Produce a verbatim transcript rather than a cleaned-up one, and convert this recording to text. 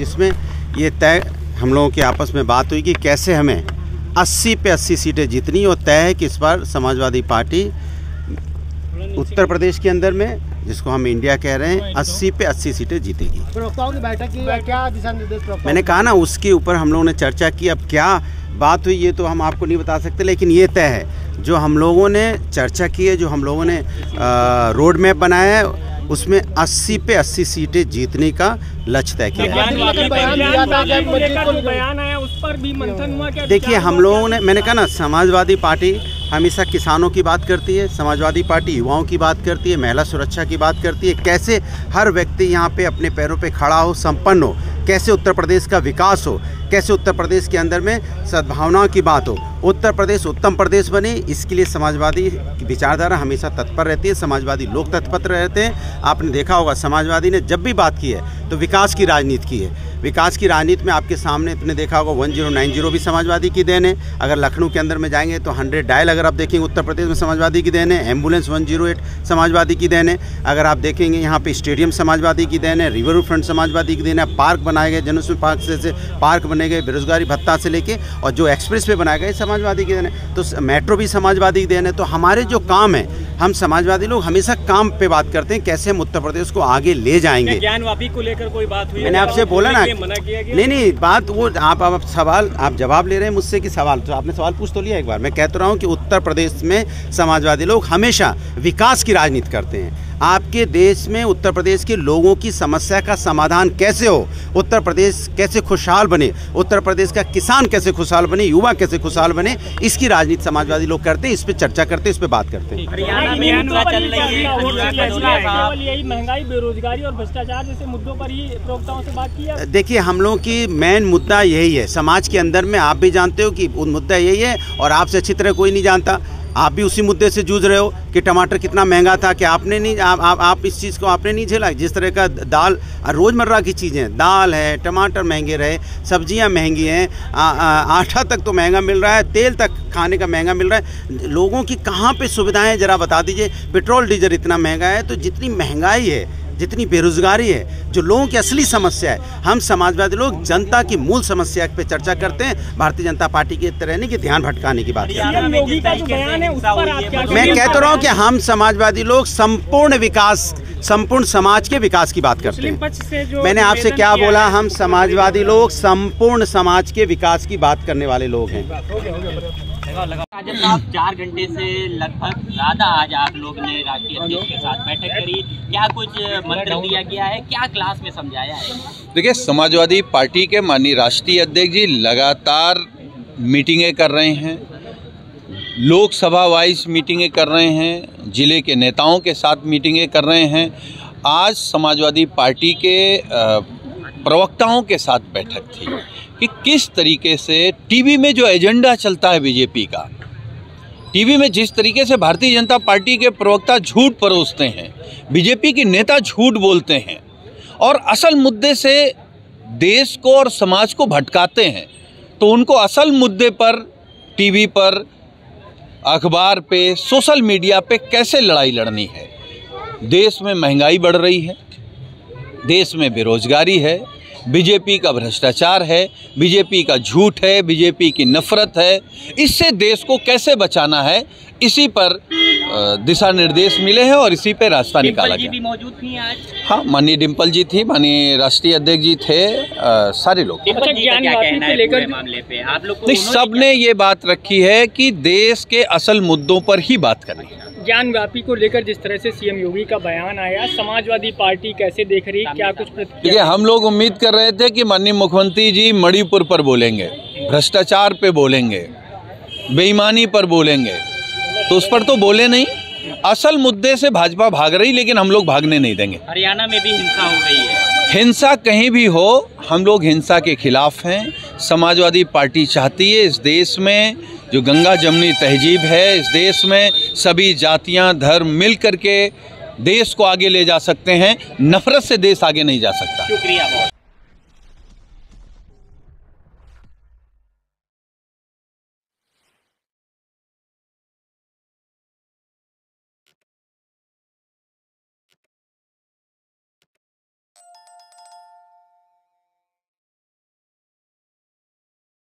जिसमें ये तय हम लोगों की आपस में बात हुई कि कैसे हमें अस्सी पे अस्सी सीटें जीतनी, और तय है कि इस बार समाजवादी पार्टी उत्तर प्रदेश के अंदर में, जिसको हम इंडिया कह रहे हैं, अस्सी पे अस्सी सीटें जीतेगी। प्रवक्ताओं की बैठक की क्या दिशा निर्देश? मैंने कहा ना, उसके ऊपर हम लोगों ने चर्चा की। अब क्या बात हुई ये तो हम आपको नहीं बता सकते, लेकिन ये तय है जो हम लोगों ने चर्चा की है, जो हम लोगों ने रोड मैप बनाया है, उसमें अस्सी पे अस्सी सीटें जीतने का लक्ष्य तय किया। देखिए हम लोगों ने, मैंने कहा ना, समाजवादी पार्टी हमेशा किसानों की बात करती है, समाजवादी पार्टी युवाओं की बात करती है, महिला सुरक्षा की बात करती है, कैसे हर व्यक्ति यहाँ पे अपने पैरों पे खड़ा हो, संपन्न हो, कैसे उत्तर प्रदेश का विकास हो, कैसे उत्तर प्रदेश के अंदर में सद्भावनाओं की बात हो, उत्तर प्रदेश उत्तम प्रदेश बने, इसके लिए समाजवादी विचारधारा हमेशा तत्पर रहती है, समाजवादी लोग तत्पर रहते हैं। आपने देखा होगा समाजवादी ने जब भी बात की है तो विकास की राजनीति की है। विकास की राजनीति में आपके सामने आपने देखा होगा वन जीरो नाइन जीरो भी समाजवादी की देन है। अगर लखनऊ के अंदर में जाएंगे तो हंड्रेड डायल अगर आप देखेंगे उत्तर प्रदेश में समाजवादी की देन है। Ambulance one zero eight Samajwadi की देन है। अगर आप देखेंगे यहाँ पे स्टेडियम समाजवादी की देन है, रिवर फ्रंट समाजवादी की देन है, पार्क बनाए गए जनसुन पार्क से पार्क बने गए, बेरोजगारी भत्ता से लेके और जो एक्सप्रेस वे बनाए गए समाजवादी की देन है, तो मेट्रो भी समाजवादी की देन है। तो हमारे जो काम है, हम समाजवादी लोग हमेशा काम पे बात करते हैं, कैसे हम उत्तर प्रदेश को आगे ले जाएंगे। ज्ञानवापी को लेकर कोई बात हुई? मैंने आपसे बोला ना, नहीं नहीं बात वो आप आप सवाल आप जवाब ले रहे हैं मुझसे कि सवाल, तो आपने सवाल पूछ तो लिया एक बार। मैं कहता रहा हूँ कि उत्तर प्रदेश में समाजवादी लोग हमेशा विकास की राजनीति करते हैं। आपके देश में उत्तर प्रदेश के लोगों की समस्या का समाधान कैसे हो, उत्तर प्रदेश कैसे खुशहाल बने, उत्तर प्रदेश का किसान कैसे खुशहाल बने, युवा कैसे खुशहाल बने, इसकी राजनीति समाजवादी लोग करते हैं, इस पे चर्चा करते हैं, इस पे बात करते हैं। महंगाई, बेरोजगारी और भ्रष्टाचार जैसे मुद्दों पर ही प्रवक्ताओं से बात की। देखिए हम लोगों की मेन मुद्दा यही है समाज के अंदर में, आप भी जानते हो कि मुद्दा यही है और आपसे अच्छी तरह कोई नहीं जानता। आप भी उसी मुद्दे से जूझ रहे हो कि टमाटर कितना महंगा था, कि आपने नहीं आप आप, आप इस चीज़ को आपने नहीं झेला। जिस तरह का दाल, रोज़मर्रा की चीज़ें, दाल है, टमाटर महंगे रहे, सब्जियां महंगी हैं, आटा तक तो महंगा मिल रहा है, तेल तक खाने का महंगा मिल रहा है। लोगों की कहाँ पे सुविधाएं ज़रा बता दीजिए। पेट्रोल डीजल इतना महंगा है, तो जितनी महंगाई है, जितनी बेरोजगारी है, जो लोगों की असली समस्या है, हम समाजवादी लोग जनता की मूल समस्या पे चर्चा करते हैं। भारतीय जनता पार्टी की तरह नहीं कि ध्यान भटकाने की बात है। मैं कहता रहा हूँ कि हम समाजवादी लोग संपूर्ण विकास, संपूर्ण समाज के विकास की बात करते हैं। मैंने आपसे क्या बोला? हम समाजवादी लोग संपूर्ण समाज के विकास की बात करने वाले लोग हैं। राजन साहब, चार घंटे से लगभग ज़्यादा आज आप लोग ने राष्ट्रीय अध्यक्ष के साथ बैठक करी, क्या कुछ मंत्र दिया गया है, क्या क्लास में समझाया है? देखिए समाजवादी पार्टी के माननीय राष्ट्रीय अध्यक्ष जी लगातार मीटिंगें कर रहे हैं, लोकसभा वाइज मीटिंगें कर रहे हैं, जिले के नेताओं के साथ मीटिंगें कर रहे हैं। आज समाजवादी पार्टी के प्रवक्ताओं के साथ बैठक थी कि किस तरीके से टीवी में जो एजेंडा चलता है बीजेपी का, टीवी में जिस तरीके से भारतीय जनता पार्टी के प्रवक्ता झूठ परोसते हैं, बीजेपी के नेता झूठ बोलते हैं और असल मुद्दे से देश को और समाज को भटकाते हैं, तो उनको असल मुद्दे पर टीवी पर, अखबार पे, सोशल मीडिया पे कैसे लड़ाई लड़नी है। देश में महंगाई बढ़ रही है, देश में बेरोजगारी है, बीजेपी का भ्रष्टाचार है, बीजेपी का झूठ है, बीजेपी की नफरत है, इससे देश को कैसे बचाना है, इसी पर दिशा निर्देश मिले हैं और इसी पे रास्ता निकाला गया। दिम्पल जी मौजूद थी आज? हाँ, माननीय दिम्पल जी थी, माननीय राष्ट्रीय अध्यक्ष जी थे, आ, सारे लोग। सबने ये बात रखी है कि देश के असल मुद्दों पर ही बात करनी है। ज्ञानव्यापी को लेकर जिस तरह से सीएम योगी का बयान आया, समाजवादी पार्टी कैसे देख रही, क्या कुछ प्रतिक्रिया? हम लोग उम्मीद कर रहे थे कि माननीय मुख्यमंत्री जी मणिपुर पर बोलेंगे, भ्रष्टाचार पे बोलेंगे, बेईमानी पर बोलेंगे, तो उस पर तो बोले नहीं। असल मुद्दे से भाजपा भाग रही, लेकिन हम लोग भागने नहीं देंगे। हरियाणा में भी हिंसा हो गई है, हिंसा कहीं भी हो, हम लोग हिंसा के खिलाफ हैं। समाजवादी पार्टी चाहती है इस देश में जो गंगा जमनी तहजीब है, इस देश में सभी जातियां धर्म मिल करके देश को आगे ले जा सकते हैं, नफरत से देश आगे नहीं जा सकता। शुक्रिया।